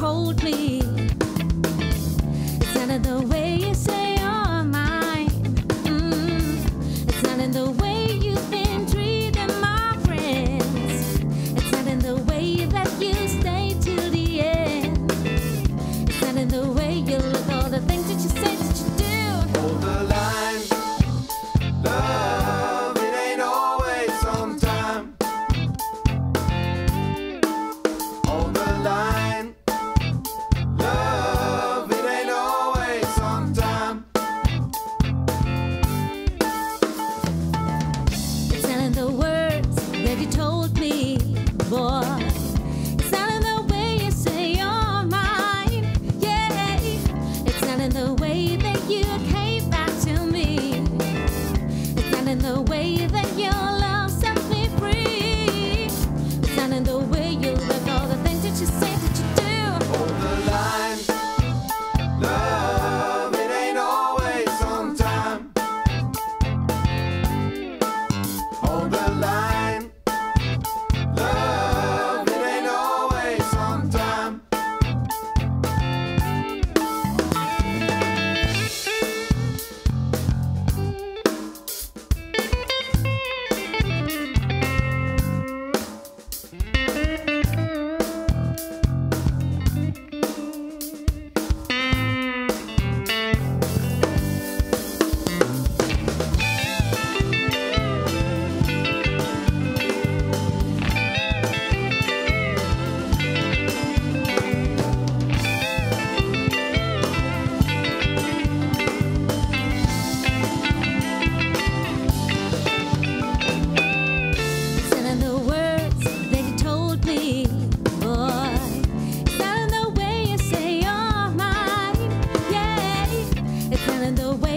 Hold me. It's not in the way you say you're mine. It's not in the way you've been treating my friends. It's not in the way that you stay till the end. It's not in the way you look, all the things that you say, that you do. Hold the line, love, it ain't always on time. Hold the line. You told me, boy, it's not in the way you say you're mine, yeah. It's not in the way that you came back to me. It's not in the way that your love set me free. It's not in the way you look, all the things that you say, that you do. Hold the line, love, it ain't always on time. Hold the line. It's not in the way.